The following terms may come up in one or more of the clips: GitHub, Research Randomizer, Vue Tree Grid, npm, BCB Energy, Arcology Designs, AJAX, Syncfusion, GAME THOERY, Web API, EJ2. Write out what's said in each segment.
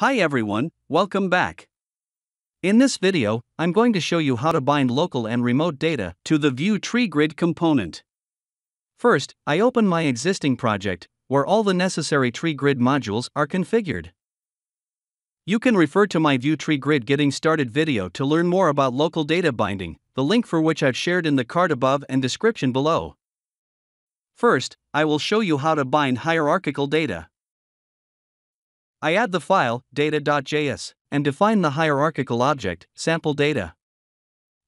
Hi everyone, welcome back. In this video, I'm going to show you how to bind local and remote data to the Vue Tree Grid component. First, I open my existing project, where all the necessary Tree Grid modules are configured. You can refer to my Vue Tree Grid Getting Started video to learn more about local data binding, the link for which I've shared in the card above and description below. First, I will show you how to bind hierarchical data. I add the file, data.js, and define the hierarchical object, sample data.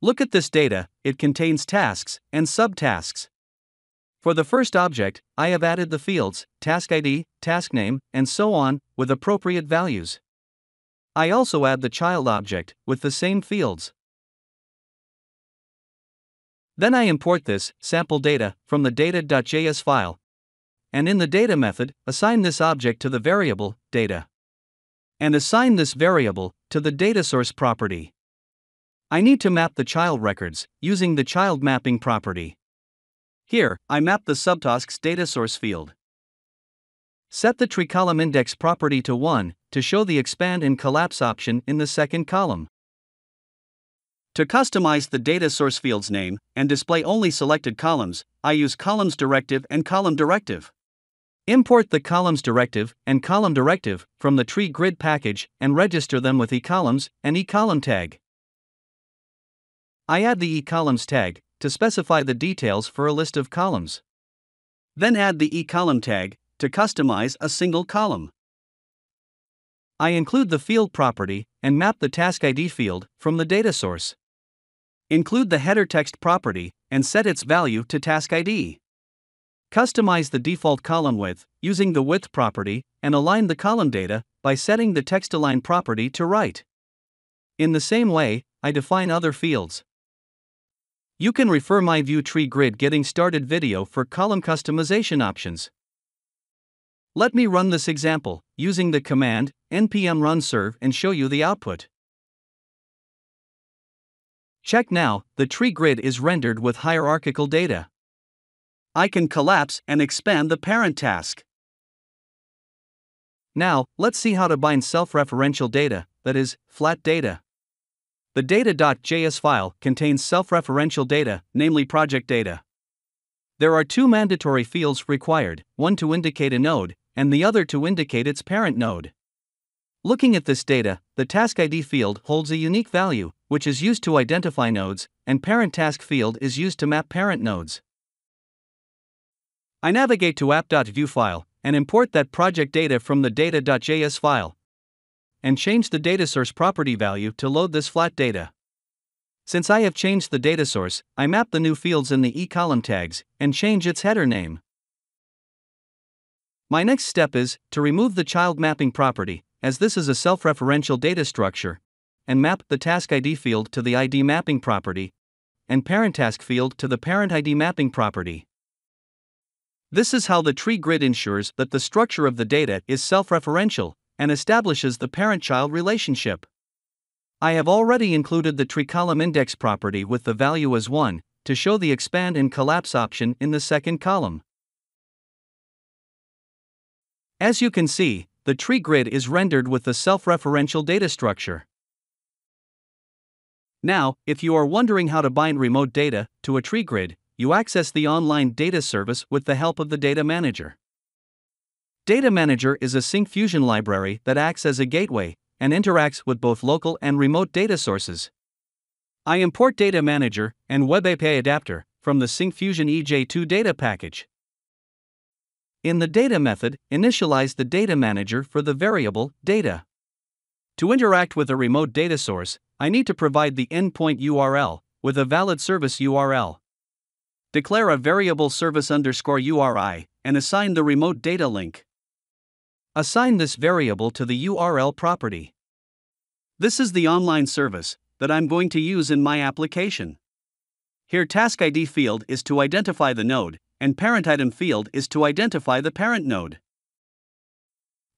Look at this data, it contains tasks and subtasks. For the first object, I have added the fields, task ID, task name, and so on, with appropriate values. I also add the child object, with the same fields. Then I import this, sample data, from the data.js file. And in the data method, assign this object to the variable, data. And assign this variable to the data source property. I need to map the child records using the child mapping property. Here, I map the subtasks data source field. Set the tree column index property to 1 to show the expand and collapse option in the second column. To customize the data source field's name and display only selected columns, I use columns directive and column directive. Import the columns directive and column directive from the tree grid package and register them with eColumns and eColumn tag. I add the eColumns tag to specify the details for a list of columns. Then add the eColumn tag to customize a single column. I include the field property and map the task ID field from the data source. Include the header text property and set its value to task ID. Customize the default column width using the width property and align the column data by setting the text-align property to right. In the same way, I define other fields. You can refer my Vue Tree Grid Getting Started video for column customization options. Let me run this example using the command npm run serve and show you the output. Check now, the tree grid is rendered with hierarchical data. I can collapse and expand the parent task. Now, let's see how to bind self-referential data, that is, flat data. The data.js file contains self-referential data, namely project data. There are two mandatory fields required, one to indicate a node, and the other to indicate its parent node. Looking at this data, the task ID field holds a unique value, which is used to identify nodes, and parent task field is used to map parent nodes. I navigate to app.vue file and import that project data from the data.js file and change the data source property value to load this flat data. Since I have changed the data source, I map the new fields in the eColumn tags and change its header name. My next step is to remove the child mapping property, as this is a self-referential data structure, and map the task ID field to the ID mapping property and parent task field to the parent ID mapping property. This is how the tree grid ensures that the structure of the data is self-referential and establishes the parent-child relationship. I have already included the tree column index property with the value as 1 to show the expand and collapse option in the second column. As you can see, the tree grid is rendered with the self-referential data structure. Now, if you are wondering how to bind remote data to a tree grid, you access the online data service with the help of the Data Manager. Data Manager is a Syncfusion library that acts as a gateway and interacts with both local and remote data sources. I import Data Manager and Web API adapter from the Syncfusion EJ2 data package. In the data method, initialize the Data Manager for the variable data. To interact with a remote data source, I need to provide the endpoint URL with a valid service URL. Declare a variable service_URI and assign the remote data link. Assign this variable to the URL property. This is the online service that I'm going to use in my application. Here, task ID field is to identify the node, and parent item field is to identify the parent node.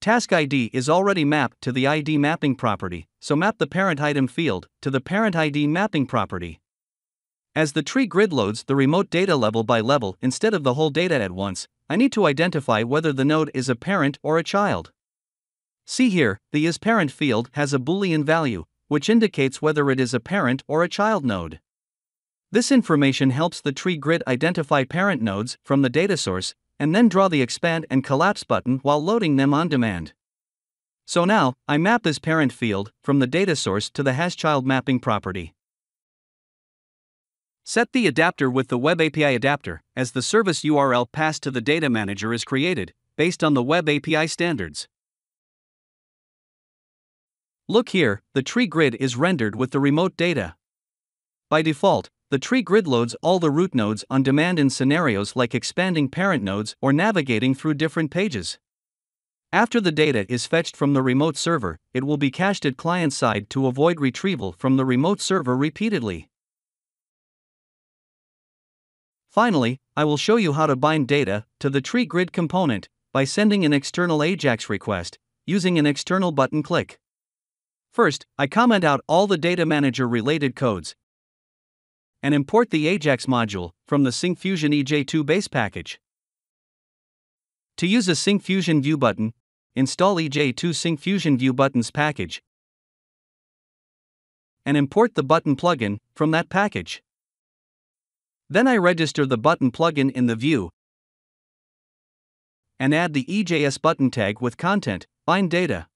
Task ID is already mapped to the ID mapping property, so map the parent item field to the parent ID mapping property. As the tree grid loads the remote data level by level instead of the whole data at once, I need to identify whether the node is a parent or a child. See here, the isParent field has a Boolean value, which indicates whether it is a parent or a child node. This information helps the tree grid identify parent nodes from the data source and then draw the expand and collapse button while loading them on demand. So now, I map this parent field from the data source to the hasChild mapping property. Set the adapter with the Web API adapter as the service URL passed to the data manager is created, based on the Web API standards. Look here, the tree grid is rendered with the remote data. By default, the tree grid loads all the root nodes on demand in scenarios like expanding parent nodes or navigating through different pages. After the data is fetched from the remote server, it will be cached at client-side to avoid retrieval from the remote server repeatedly. Finally, I will show you how to bind data to the tree grid component by sending an external AJAX request using an external button click. First, I comment out all the data manager-related codes and import the AJAX module from the Syncfusion EJ2 base package. To use a Syncfusion View button, install EJ2 Syncfusion View Buttons package and import the button plugin from that package. Then I register the button plugin in the view and add the EJS button tag with content, bind data.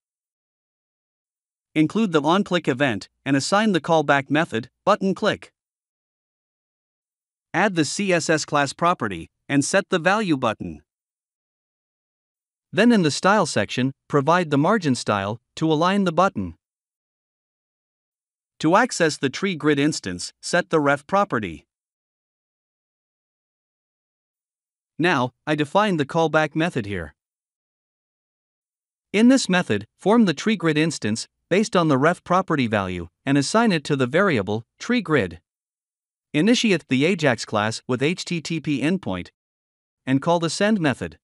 Include the onClick event and assign the callback method, button click. Add the CSS class property and set the value button. Then in the style section, provide the margin style to align the button. To access the tree grid instance, set the ref property. Now, I define the callback method here. In this method, form the tree grid instance based on the ref property value and assign it to the variable tree grid. Initiate the AJAX class with HTTP endpoint and call the send method.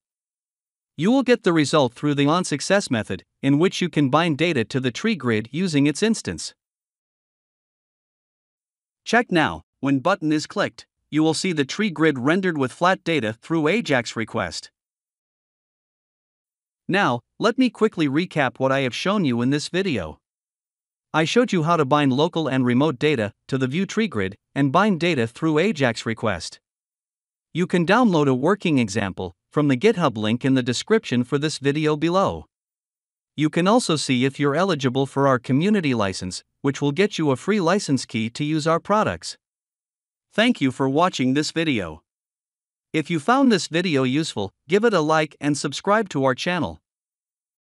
You will get the result through the onSuccess method, in which you can bind data to the tree grid using its instance. Check now, when button is clicked, you will see the tree grid rendered with flat data through AJAX request. Now, let me quickly recap what I have shown you in this video. I showed you how to bind local and remote data to the Vue tree grid and bind data through AJAX request. You can download a working example from the GitHub link in the description for this video below. You can also see if you're eligible for our community license, which will get you a free license key to use our products. Thank you for watching this video. If you found this video useful, give it a like and subscribe to our channel.